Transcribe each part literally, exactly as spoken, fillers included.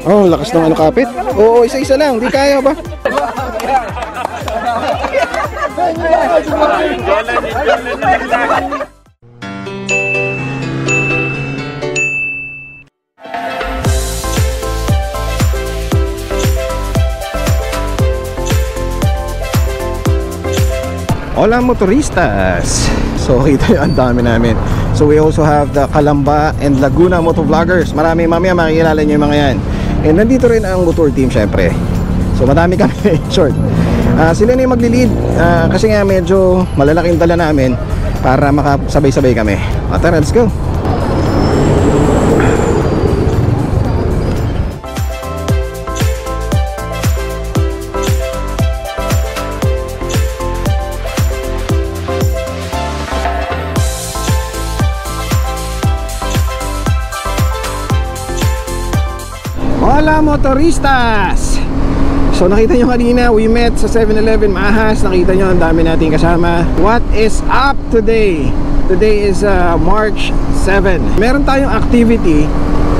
Oh, lakas ng ano kapit. Oo, isa-isa lang. Di kaya ba? Hola motoristas! So kita yung ang dami namin. So we also have the Calamba and Laguna motovloggers. Marami mamaya makikilala nyo yung mga yan. And nandito rin ang MoTour team syempre. So madami kami in short. Uh, sila na yung maglilid uh, kasi nga medyo malalaking dala namin para makasabay-sabay kami. At tara, let's go! Hola motoristas! So nakita nyo kanina, we met sa seven eleven Maahas. Nakita nyo, ang dami nating kasama. What is up today? Today is uh, March seven. Meron tayong activity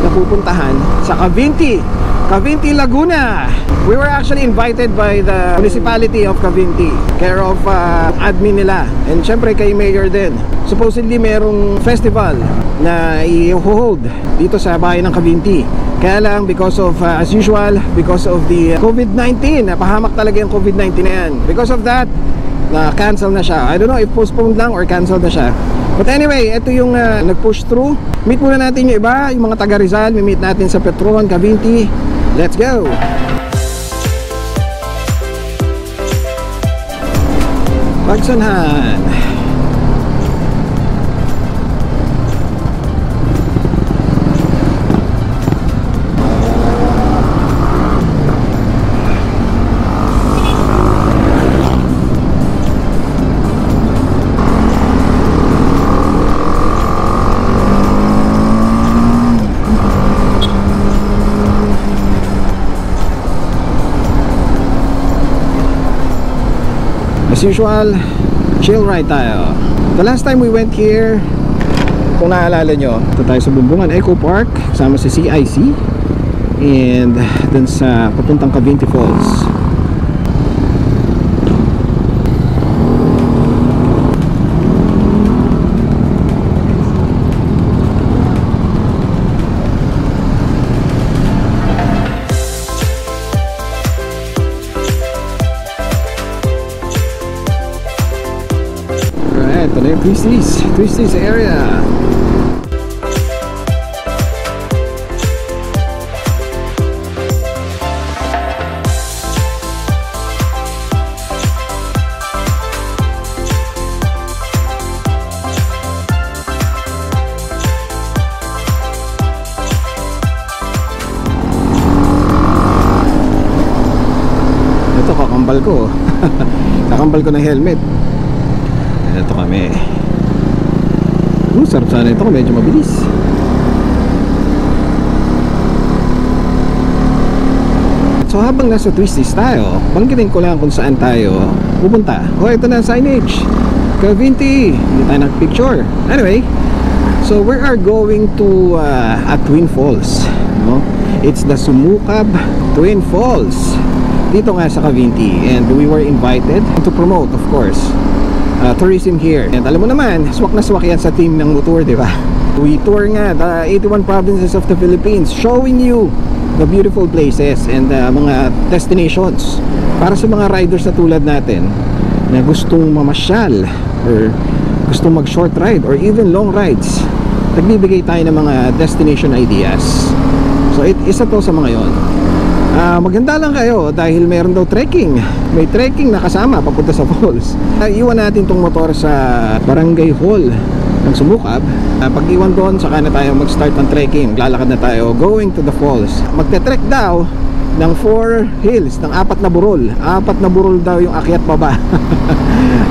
na pupuntahan sa Cavinti, Cavinti Laguna. We were actually invited by the municipality of Cavinti, care of uh, admin nila, and syempre kay mayor din. Supposedly merong festival na i-hold dito sa bayan ng Cavinti. Kaya lang, because of, uh, as usual, because of the COVID nineteen, napahamak talaga yung COVID nineteen na yan. Because of that, na-cancel na siya. I don't know if postponed lang or cancel na siya. But anyway, ito yung uh, nag-push through. Meet muna natin yung iba, yung mga taga Rizal. Meet natin sa Petron, Cavinti. Let's go! Pagsanhan! As usual, chill ride tayo. The last time we went here, kung naalala nyo, ito tayo sa Bumbungan Eco Park, kasama sa C I C, and dun sa papuntang Cavinti Falls. Twisties, Twisties area. Ito kakambal ko. Kakambal ko ng helmet. Ito kami. Uh, sarap sana ito, medyo mabilis. So habang nasa Twisties tayo, banggitin ko lang kung saan tayo pupunta. Oh, ito na, signage Cavinti, hindi tayo nagpicture. Anyway, so we are going to uh, at Twin Falls, no? It's the Sumukab Twin Falls, dito nga sa Cavinti. And we were invited to promote, of course, Uh, tourism here. And alam mo naman, swak na swak yan sa team ng MoTour, di ba? We tour nga the eighty-one provinces of the Philippines, showing you the beautiful places and uh, mga destinations para sa mga riders na tulad natin na gustong mamasyal or gustong mag short ride or even long rides. Nagbibigay tayo ng mga destination ideas. So it, isa to sa mga yon. Uh, maganda lang kayo dahil meron daw trekking. May trekking na kasama papunta sa falls. uh, Iwan natin tong motor sa barangay hall ng Sumukab. uh, Pag iwan doon, saka na tayo mag-start ng trekking. Lalakad na tayo going to the falls. Magte-trek daw ng four hills, ng apat na burol. Apat na burol daw yung akyat baba.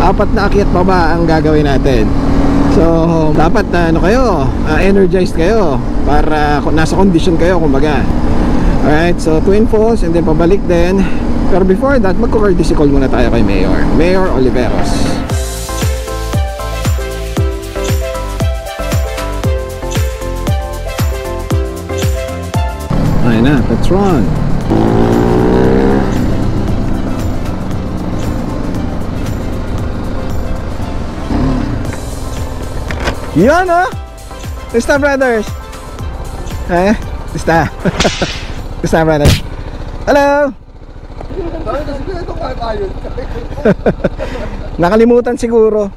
Apat na akyat baba ang gagawin natin. So dapat na uh, ano kayo, uh, energized kayo para nasa condition kayo kumbaga. Alright, so Twin Falls and then pabalik din. Pero before that, magko-courtesy call muna tayo kay Mayor, Mayor Oliveros. Ayun Laguna, that's right. Yun, oh! Gusto, brothers! Eh? Gusto! Gusto, brothers! Hello! Nakalimutan siguro.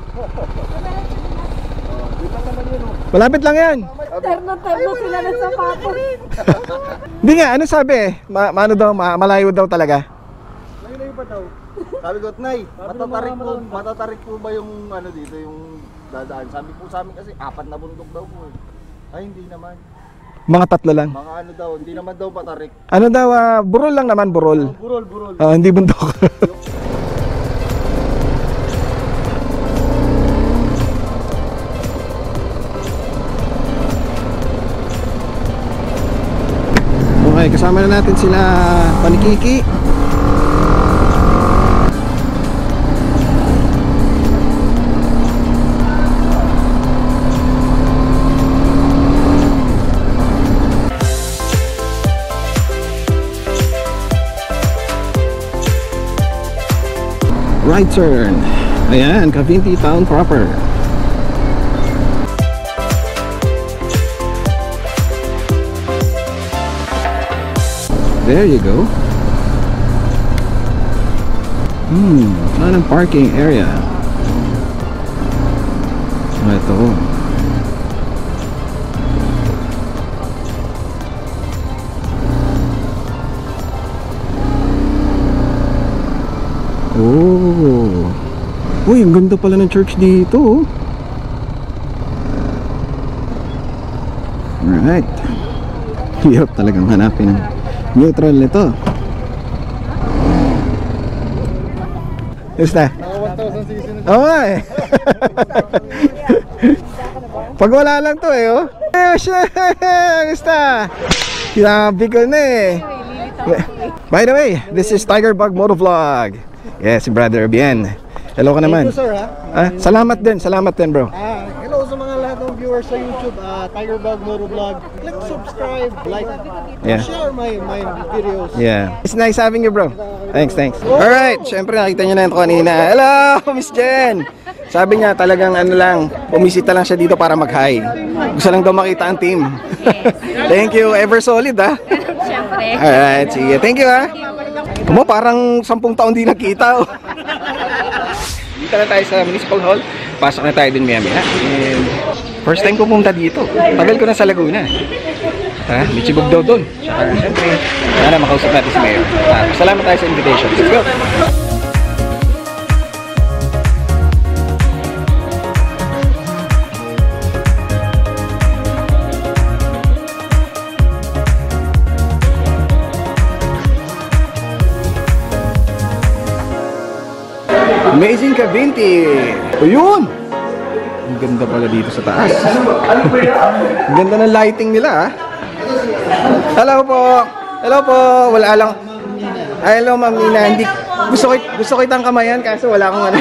Malapit lang yan! Terno-terno sila na sa papos. Hindi nga, ano sabi eh? Ma ano daw, ma malayo daw talaga? Malayo pa daw. Sabi ko, Nay, matatarik po, matatarik po ba yung ano dito, yung dadaan? Sabi po sa amin kasi apat na bundok daw po. Ay hindi naman. Mga tatlo lang. Mga ano daw, hindi naman daw patarik. Ano daw, uh, burol lang naman, burol. Oh, burol, burol. Uh, hindi bundok. Okay, kasama na natin sila Panikiki. Right turn. Ayan, Cavinti Town proper. There you go. Hmm, not a parking area. Ito. Oh. Uy, ang ganda pala ng church dito. Alright. Hirap talagang hanapin ang neutral nito. Basta. Oh, eh. Pag wala lang to eh, oh. Basta. Grabe ko na eh. By the way, this is Tiger Bug Motovlog. Yes, brother Bien. Hello ka naman. Thank you, sir, ha? Ah, salamat din, salamat din, bro. Ah, hello sa mga lahat ng viewers sa YouTube, uh, Tiger Bug Motovlog. Click subscribe, like, yeah. Share my my videos. Yeah. It's nice having you, bro. Thanks, thanks. All right, syempre nakita niyo na ito kanina. Hello, Miss Jen. Sabi niya talagang ano lang, pumisita lang siya dito para mag-hi. Gusto lang daw makita ang team. Thank you, ever solid, ha? Syempre. All right, sige. Thank you, ha? Mo parang sampung taon din nakita. Oh. Dito na tayo sa Municipal Hall. Pasok na tayo dun maya-maya. First time ko pumunta dito. Tagal ko na sa Laguna. Ha? May chibog daw dun. Siyempre, sana makausap natin si Mayor. Ah, salamat tayo sa invitation. Let's go! Amazing Cavinti! O yun! Ang ganda pala dito sa taas. Ang ganda ng lighting nila, ah. Hello po! Hello po! Wala lang. Ay, hello, Ma'am Nina. Hindi, gusto, kit, gusto kitang kamayan kaso wala akong ano.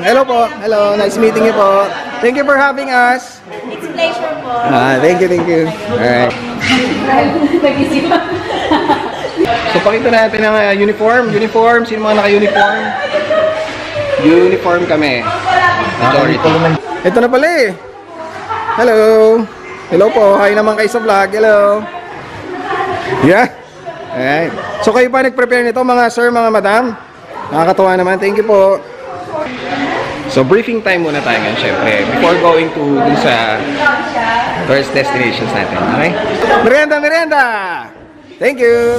Hello po! Hello! Nice meeting you po. Thank you for having us. It's a pleasure po. Ah, thank you, thank you. Alright. Nag-isipan. So, pakita natin ang uh, uniform. Uniform. Sino mga naka-uniform? Uniform kami. Majority. Ito na pala eh. Hello. Hello po. Hi naman kayo sa vlog. Hello. Yeah. Alright. So, kayo pa nag-prepare nito mga sir, mga madam? Nakakatuwa naman. Thank you po. So, briefing time muna tayo ngayon, syempre. Before going to dun sa tourist destinations natin. Okay? Merienda, merienda! Thank you!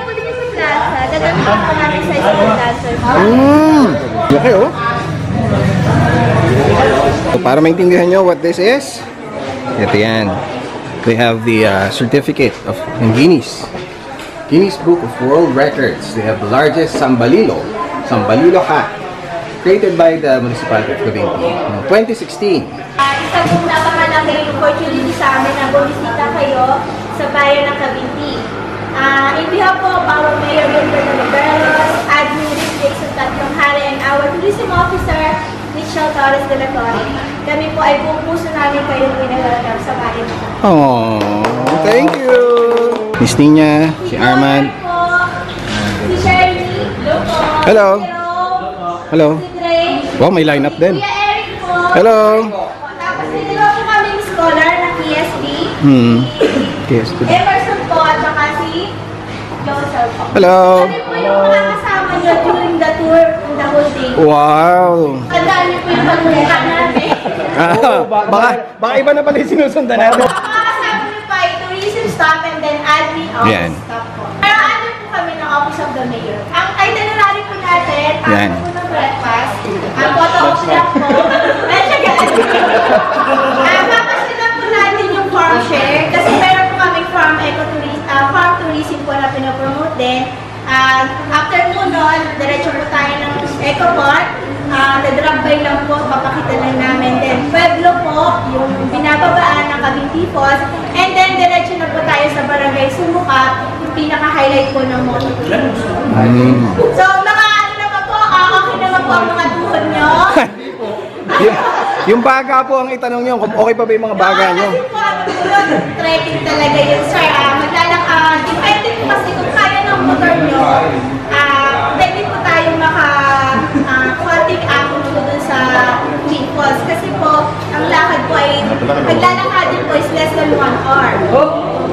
po din yung sa plaza. Gagamitin pa namin sa isang dancer. Mmm! Laki, oh. Para maintindihan nyo what this is. At the end, they have the uh, certificate of Guinness. Guinness Book of World Records. They have the largest Sambalilo. Sambalilo hat. Created by the Municipality of Cavinti in twenty sixteen. Uh, isa pong napakalaki opportunity sa amin na bumisita kayo sa bayan ng Cavinti. Uh, in behalf of our Mayor Wilfredo Liberos, Admiral Jason Tatlonghari, and our Tourism Officer, Michelle Torres de la Torre. Kami po ay buong puso namin kayong winagalaw sa bayan. Oh, thank you! Miss Nina, si Armand. Si Shirley. Hello. Hello. Wow, may lineup din. Hello. Tapos nito po kami yung scholar ng P S B. Hmm. P S B. Emerson po at saka si Joseph. Hello. Kami po yung makakasama nyo during the tour and the whole day. Wow. Ang dami po yung pagpuntahan namin. Baka iba na pala yung sinusundan natin. Makakasama nyo pa yung tourism stop and then admin office stop po. Pero ano po kami ng office of the mayor? Ang itinerary po natin, paano po ng breakfast, ang photo op na po, at siya gano'n. Papasila po natin yung farm share kasi meron po kaming farm ecotourism, farm tourism po na pinapromote din. After po nun, diretso po tayo ng ecopot, na-drop by lang po, papakita lang namin. Then Pueblo po, yung binababaan ng Cavinti Falls, and then diretso na po tayo sa barangay Sumukab, yung pinaka-highlight po ng MoTour. So mga ano naman po, okay naman po ang mga tuhod nyo. Yung baga po ang itanong nyo, okay pa ba yung mga baga nyo? Kasi po, tulog, trekking talaga yun, sir. Maglalakad, depende po kasi kung kaya ng motor nyo, pwede po tayong maka-quantic up po dun sa Twin Falls. Kasi po, ang lakad po ay, maglalakad din po is less than one hour.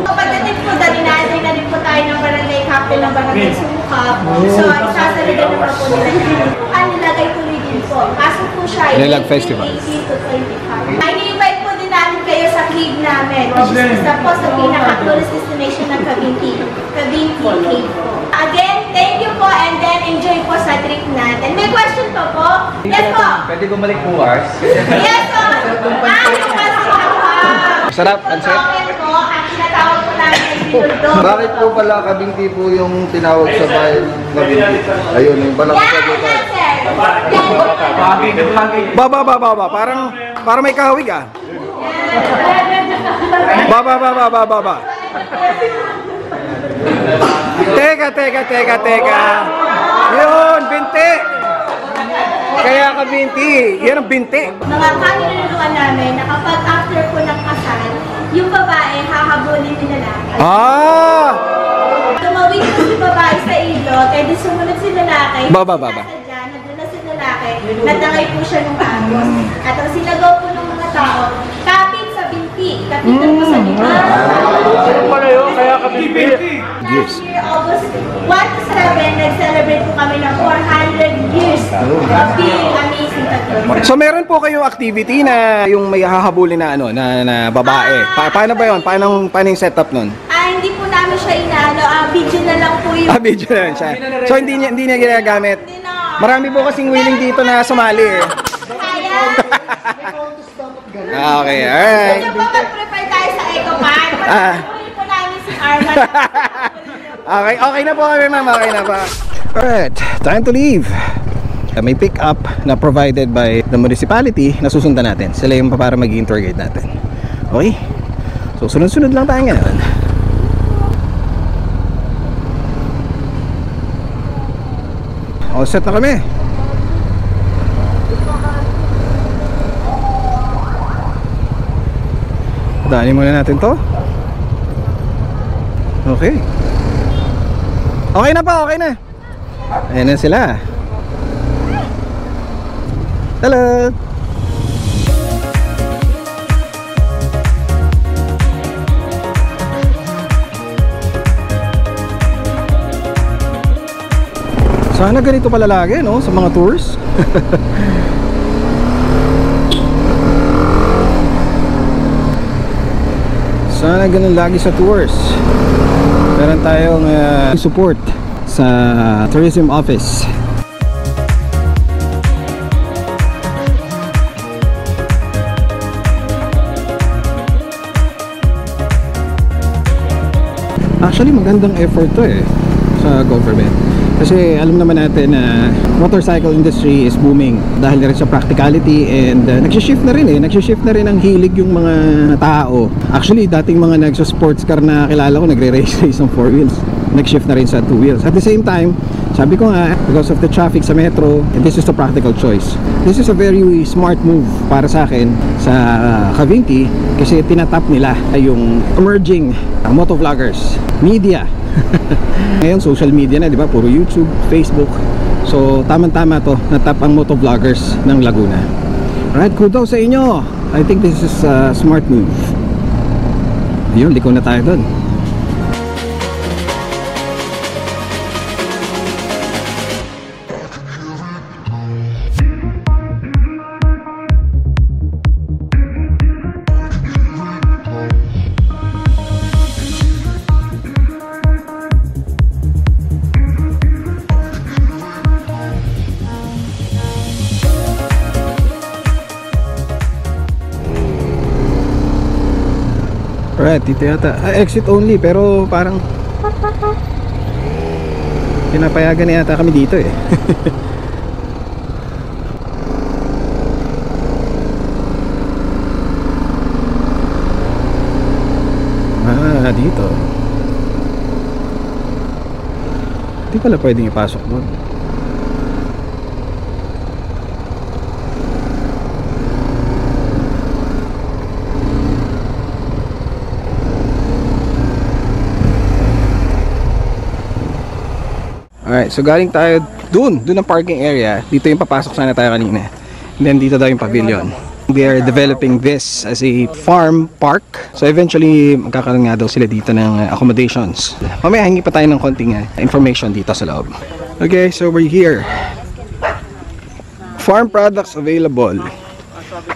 Pagdating po, dalinatay na rin po tayo ng barangay captain ng barangay Sumukab. So, isasarili na po po nila. Ano nilagay po din po? Kaso po siya ay eighteen to twenty-five. Ay, ni-invite po din namin kayo sa cave namin. Which is isa po sa pinaka-tourist destination ng Cavinti. Cavinti Cave po. Again, thank you po and then enjoy po sa trip natin. May question po po? Yes po? Pwede bumalik po hours? Yes po! Ah, yung kasi na po! Sarap, answer? Bakit po pala Cavinti po yung tinawag sa bayan ng Cavinti? Ayun, yung balak sa lugar. Baba, baba, baba. Parang, parang may kahawig ah. Baba, baba, baba, baba. Teka, teka, teka, teka. Yun, binti. Kaya ka binti. Yan ang binti. Mga kaninuluan namin na kapag after po ng kasal, yung babae hahabulin nila. Ah! Tumawid po yung babae sa ilog, eh di sumunod si lalaki. Baba, baba. Natangay po siya nung agos. At ang sinagaw po ng mga tao, kapit sa binti. Kapitan po sa lima. Ano pala yun? Kaya kapit binti. Last year, August one to seven, nag-celebrate po kami ng four hundred years of being amazing Cavinti. So meron po kayong activity na yung may hahabulin na ano, na, na babae. Pa paano ba yun? Paano, paano yung setup nun? Ah, hindi po namin siya inaano. Ah, video na lang po yun. Ah, video na lang siya. So hindi niya, hindi niya ginagamit? Hindi na. Marami po kasing willing dito na sumali eh. Kaya! Okay, alright. Gusto po mag-prepare tayo sa Ecoman. Pag-uwi po namin si Arman. Okay, okay na po kami ma'am. Okay na po. Alright, time to leave. May pick-up na provided by the municipality na susundan natin. Sila yung para magiging tour guide natin. Okay? So, sunod-sunod lang tayo ngayon. O, set na kami. Daanin muna natin to. Okay. Okay na pa, okay na. Ayan na sila. Hello. Sana ganito pala lagi, no? Sa mga tours. Sana ganun lagi sa tours. Meron tayong uh, support sa tourism office. Actually, magandang effort to eh sa government. Kasi alam naman natin na motorcycle industry is booming dahil rin sa practicality and uh, nagsishift na rin eh. Nagsishift na rin ang hilig yung mga tao. Actually, dating mga nagsa-sports car na kilala ko, nagre-race-race ng four wheels. Nagshift na rin sa two wheels. At the same time, sabi ko nga, because of the traffic sa metro, and this is the practical choice. This is a very smart move para sa akin sa Cavinti kasi tinatap nila yung emerging motovloggers, media. Ngayon social media na, di ba? Puro YouTube, Facebook. So tamang-tama to, natap ang motovloggers ng Laguna. Alright, kudos sa inyo. I think this is a smart move. Yun, liko na tayo dun. Alright, dito yata. Ah, exit only, pero parang pinapayagan na yata kami dito eh. Ah, dito. Di pala pwedeng ipasok doon. Alright, so galing tayo dun, dun ang parking area. Dito yung papasok sana tayo kanina. And then dito daw yung pavilion. They are developing this as a farm park. So eventually, magkakaroon nga daw sila dito ng accommodations. Mamaya, hingi pa tayo ng konting uh, information dito sa loob. Okay, so we're here. Farm products available.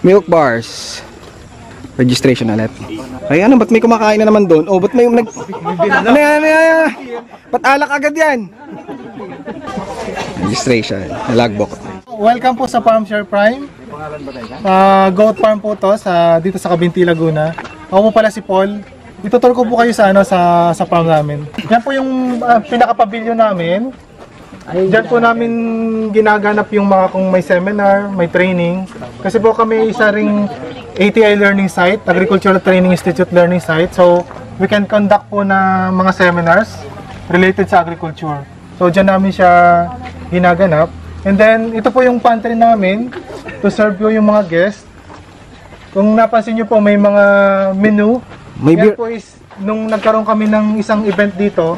Milk bars. Registration ulit. Ay ano, ba't may kumakain na naman doon? Oh, ba't may nag... Ano yan, ano yan? Ba't alak agad yan? Registration, logbook. Welcome po sa Farm Share Prime. Uh, goat farm po to sa, dito sa Cavinti, Laguna. Ako po pala si Paul. Ituturo ko po kayo sa ano sa, sa farm namin. Yan po yung uh, pinaka-pabilyo namin. Diyan po namin ginaganap yung mga kung may seminar, may training. Kasi po kami isa ring A T I learning site, Agricultural Training Institute learning site. So we can conduct po na mga seminars related sa agriculture. So dyan namin siya ginaganap. And then, ito po yung pantry namin to serve po yung mga guests. Kung napansin nyo po, may mga menu. Yan po is, nung nagkaroon kami ng isang event dito,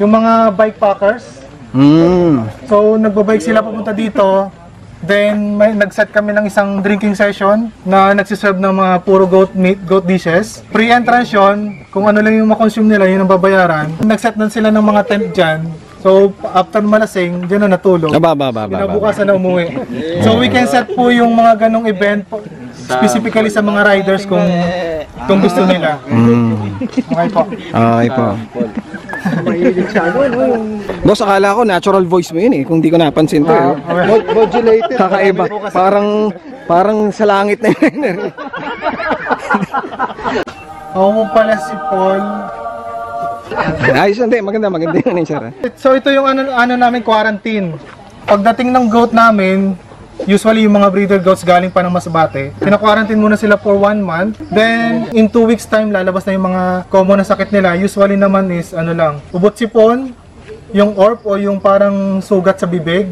yung mga bike packers. Mm. So, nagbabike sila papunta dito. Then, may, nag-set kami ng isang drinking session na nagsiserve ng mga puro goat meat, goat dishes. Free entrance yun. Kung ano lang yung makonsume nila, yun ang babayaran. Nag-set na sila ng mga tent dyan. So, after malasing, dyan na natulog. Aba, aba, aba, aba, kinabukasan na umuwi. So, we can set po yung mga ganong event, specifically sa mga riders kung, kung gusto nila. Mm. Okay po. Okay po. Boss, akala ko natural voice mo yun eh. Kung di ko napansin to eh. Modulated. Kakaiba. Parang, parang sa langit na yun. Ako pala si Paul. Ayos, hindi. Maganda, maganda yun. So ito yung ano, ano namin, quarantine. Pagdating ng goat namin, usually yung mga breeder goats galing pa ng Masbate, pina-quarantine muna sila for one month. Then, in two weeks time, lalabas na yung mga common na sakit nila. Usually naman is, ano lang, ubot sipon, yung orb o yung parang sugat sa bibig,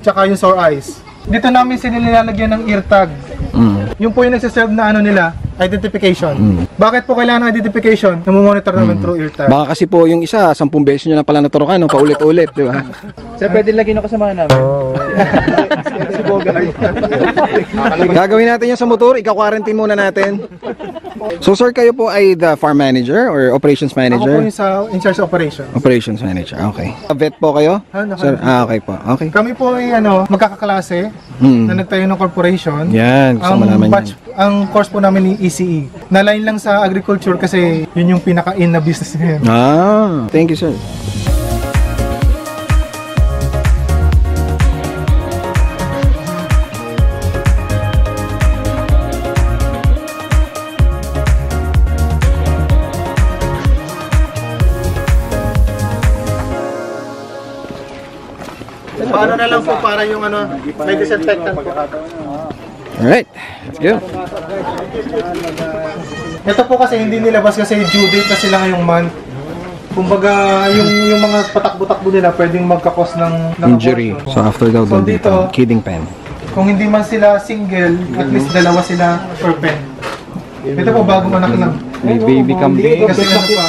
tsaka yung sore eyes. Dito namin sinilalagyan ng ear tag. Mm. Yung po yung nagsiserve na ano nila, identification. Mm. Bakit po kailangan ng identification? Namumonitor naman mm. through ear tag. Baka kasi po yung isa, sampung beses nyo na pala naturukan, no? Paulit-ulit, di ba? Sir, pwede lagyan ako sa mga namin. Oh. Gagawin natin yung sa MoTour, ika-quarantine muna natin. So sir, kayo po ay the farm manager or operations manager? Ako po yung sa in charge operations. Operations manager, okay. Vet po kayo? Ah, sir, ah, okay po, okay. Kami po ay ano, magkakaklase mm. na nagtayo ng corporation. Yan, kasama naman yan. Ang course po namin ni E C E. Nalain lang sa agriculture kasi yun yung pinaka-in na business niya. Ah, thank you sir. ano na lang po para yung ano, may disinfectant po. Alright, let's go. Ito po kasi hindi nilabas kasi due date kasi lang yung month. Kumbaga yung yung mga patakbo-takbo nila pwedeng magka-cause ng, ng injury. So after that, so dito, kidding pen. Kung hindi man sila single, at least dalawa sila per pen. Ito po bago manak lang. May baby kambing. Kasi ano pa.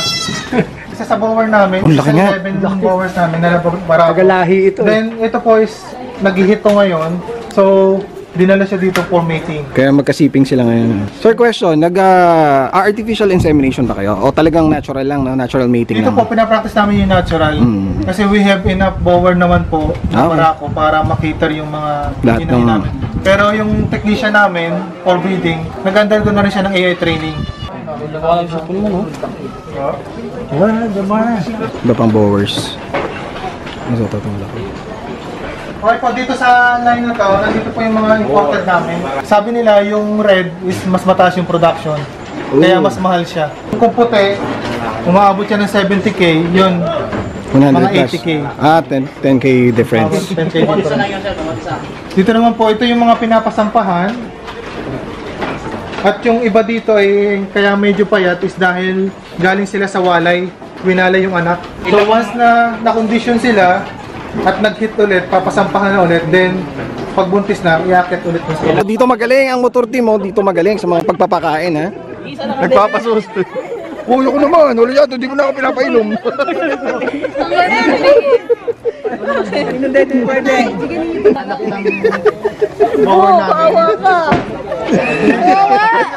Isa sa bower namin, isa sa seven bowers namin na barako. Tagalahi ito. Then ito po is naghihito ngayon. So dinala siya dito for mating. Kaya magkasiping sila ngayon. Sir, question, nag uh, artificial insemination ba kayo? O talagang natural lang, no? Natural mating dito lang? Dito po, pinapractice namin yung natural. Mm. Kasi we have enough bower naman po na okay. Barako para makater yung mga hinahin ng... namin. Pero yung technician namin for breeding, nag-undergo na rin siya ng A I training. Iba pang bowers. Maso, tatong laki. Okay po, dito sa line na to, nandito po yung mga imported namin. Sabi nila yung red is mas mataas yung production. Ooh. Kaya mas mahal siya. Kung puti, umaabot siya ng seventy K, yun, mga eighty K. Ah, ten K difference. ten K difference. Dito naman po, ito yung mga pinapasampahan. At yung iba dito ay kaya medyo payat is dahil galing sila sa walay, winalay yung anak. So once na na-condition sila, at nag-hit ulit, papasampahan na ulit, then pagbuntis na, iakit ulit na sila. Dito magaling ang MoTour team, oh. Dito magaling sa mga pagpapakain, ha? Nagpapasusto. Uy, ako naman, huli yato, di mo na ako pinapainom. Inundating pwede. Oo, paawa ka!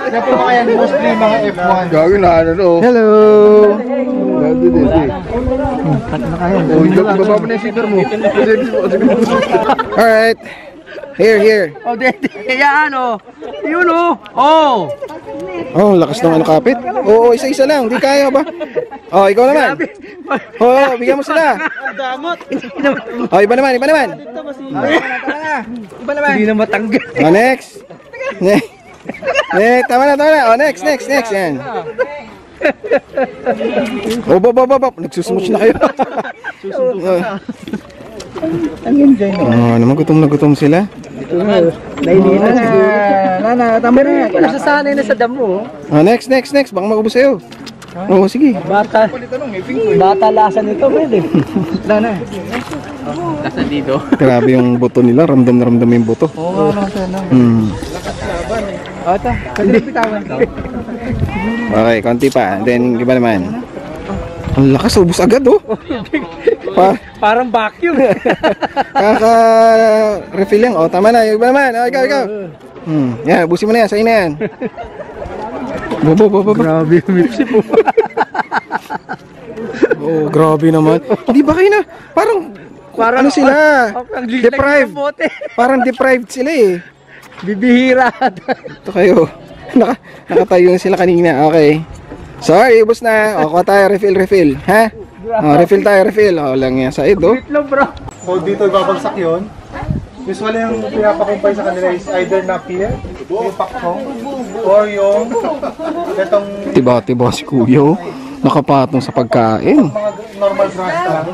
Kaya po mga yan, mostly mga F one. Gagawin na, ano, no? Hello! Alright. Here, here. Oh, dede. Yan, oh. Yun, oh. Oh. Oh, lakas ng ano kapit. Oo, isa-isa lang. Di kaya ba? Oh, ikaw naman. Oh, bigyan mo sila. Damot. Oh, iba naman, iba naman. Iba naman. Hindi na matanggal. Oh, next. Next. Next. Tama na, tama na. Oh, next, next, next. Yan. Oh, bop, bop, bop. Nagsusumuch na kayo. Susunod na. Oh, naman gutom na gutom sila. Nailin na siguro. Nana, tama na. Nasasanay na sa damo. Oh, next, next, next. Baka mag-ubos sa'yo. Oo, sige. Bata. Bata lasa nito, pwede. Nana. Lasa dito. Grabe yung buto nila. Ramdam na ramdam yung buto. Oo, lasa na. Lakas laban eh. O, ito. Kasi pitawan ka. Okay, konti pa. Then, iba naman. Ang lakas, ubos agad, oh. Pa parang vacuum. Kaka-refill lang. Oh, tama na. Iba naman. Oh, ikaw, ikaw. Hmm. Yan, ubusin mo na yan. Sa'yo na yan. Bobo, bobo, bobo. Grabe yung mipsi po. Oh, grabe naman. Hindi ba kayo na? Parang, parang ano sila? Deprived. Parang deprived sila, eh. Bibihira. Ito kayo. Naka, nakatayo na sila kanina. Okay. Sorry, ubos na. O, kuha tayo. Refill, refill. Ha? O, refill tayo, refill. O, lang yan. Sa ido. So, dito ibabagsak yun. Usually, yung pinapakumpay sa kanila is either napier, yung pakong, or yung itong... Tiba-tiba si Kuyo. Nakapatong sa pagkain. Normal grass lang.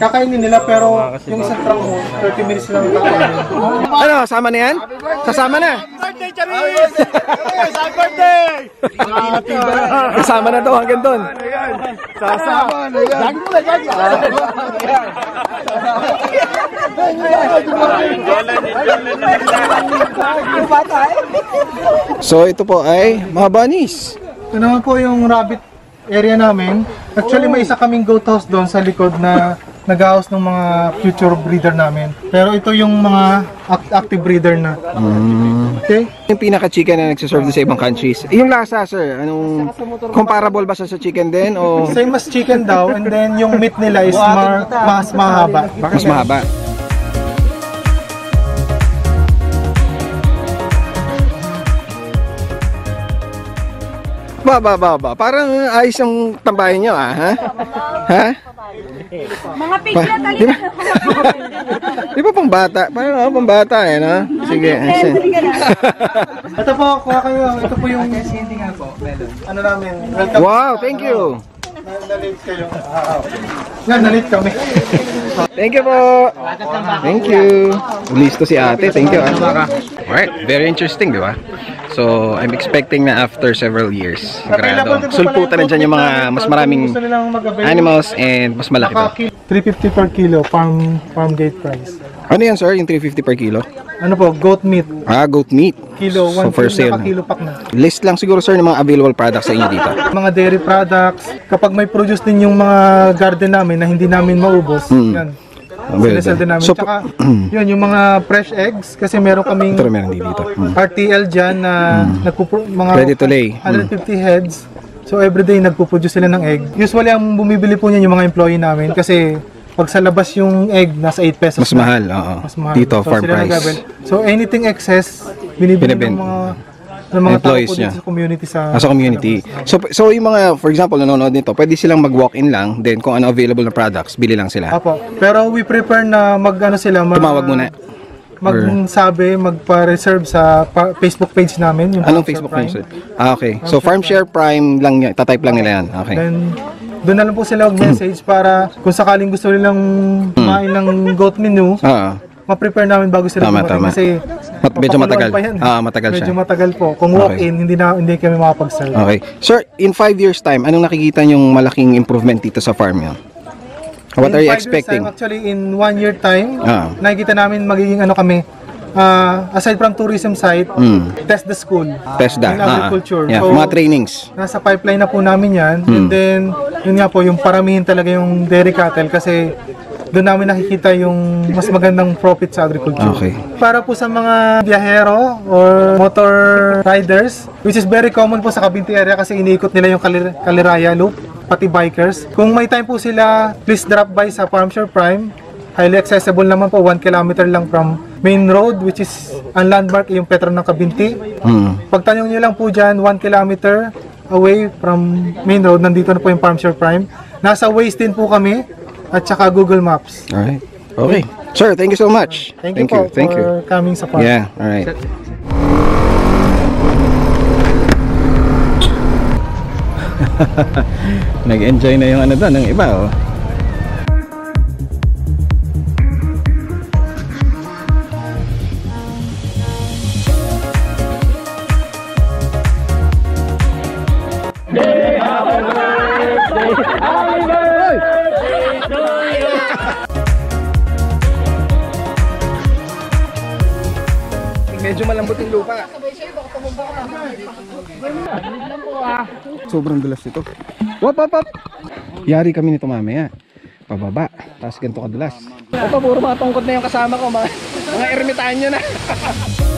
Kakainin nila pero yung isang truck mo, thirty minutes lang kakainin. Ano, sama na yan? Sasama na! Happy birthday, Charis! Happy birthday! Kasama na to hanggang doon. Sasama na yan! Lagi mo na, lagi! So ito po ay Mahabanis. Ito naman po yung rabbit area namin. Actually, may isa kaming goat house doon sa likod na nag-house ng mga future breeder namin. Pero ito yung mga act active breeder na. Mm. Okay? Yung pinaka-chicken na nagsiserve sa ibang countries. Yung lasa, sir, anong comparable ba sa chicken din? O? Same as chicken daw, and then yung meat nila is mar mas mahaba. Mas mahaba. Ba, ba, ba, ba. Parang ayos yung tambahin nyo, ah, ha? Ha? Mga pigla talaga. Di ba pang bata? Parang pang bata, eh, no? Sige. Ito po, kuha kayo. Ito po yung... Ano namin? Welcome. Wow, thank you. Nalit kayo. Yan, nalit kami. Thank you po. Thank you. Listo si ate. Thank you. Alright, very interesting, di ba? So, I'm expecting na after several years. Grado. Sulputan na dyan yung mga mas maraming animals and mas malaki to. three fifty per kilo, farm farm gate price. Ano yan, sir? Yung three fifty per kilo? Ano po? Goat meat. Ah, goat meat. Kilo, one so sale. Kilo pack na. List lang siguro, sir, ng mga available products sa inyo dito. Mga dairy products. Kapag may produce din yung mga garden namin na hindi namin maubos. Hmm. Yan. Sinesell din namin. So, tsaka, yun, yung mga fresh eggs, kasi meron kaming ito, meron dito. Mm. R T L dyan na mm. nagpupro, mga one hundred fifty mm. heads. So, everyday nagpuproduce sila ng egg. Usually, ang bumibili po niyan yung mga employee namin kasi pag sa labas yung egg, nasa eight pesos. Mas mahal, oo. Mas mahal. Dito, so, farm price. Nag-abel. So, anything excess, binibili ng mga ng mga employees niya sa community sa ah, sa community. So so yung mga for example nanonood nito, pwede silang mag-walk-in lang, then kung ano available na products, bili lang sila. Opo. Pero we prefer na magano sila mag, tumawag muna. Magsabi, magpa-reserve sa Facebook page namin. Yung anong Facebook page? Ah, okay. Farm so Farm Share Prime, Prime lang niya, tatype lang nila yan. Okay. Then doon na lang po sila mag-message para kung sakaling gusto nilang kumain ng goat menu. Ah. Ma-prepare namin bago sila kumain kasi Mat medyo matagal. Ah, matagal medyo siya. Medyo matagal po. Kung walk okay. in, hindi na hindi kami makapag-serve. Okay. Sir, in five years time, anong nakikita niyo yung malaking improvement dito sa farm niyo? What in are you expecting? Time, actually in one year time, ah. nakikita namin magiging ano kami uh, aside from tourism site, mm. test the school. Test that. In agriculture. Ah, yeah. So, mga trainings. Nasa pipeline na po namin 'yan. Mm. And then yun nga po yung paramihin talaga yung dairy cattle kasi doon namin nakikita yung mas magandang profit sa agriculture. Okay. Para po sa mga biyahero or motor riders, which is very common po sa Cavinti area kasi iniikot nila yung Calir- Caliraya loop, pati bikers. Kung may time po sila, please drop by sa Farm Share Prime. Highly accessible naman po, one kilometer lang from main road, which is ang landmark yung Petron ng Cavinti. Mm. Pagtanong nyo lang po dyan, one kilometer away from main road, nandito na po yung Farm Share Prime. Nasa Waze din po kami, at saka Google Maps. All right. Okay. Sir, thank you so much. Thank, thank you, you. Thank for you. coming sa farm. Yeah, all right. Nag-enjoy na yung ano doon ng iba, oh. Medyo malambot yung lupa. Sobrang dulas nito. Wop, wop, wop. Yari kami nito mamaya. Pababa. Tapos ganito kadulas. Opa, puro mga tungkod na yung kasama ko. Mga, mga ermitanyo na.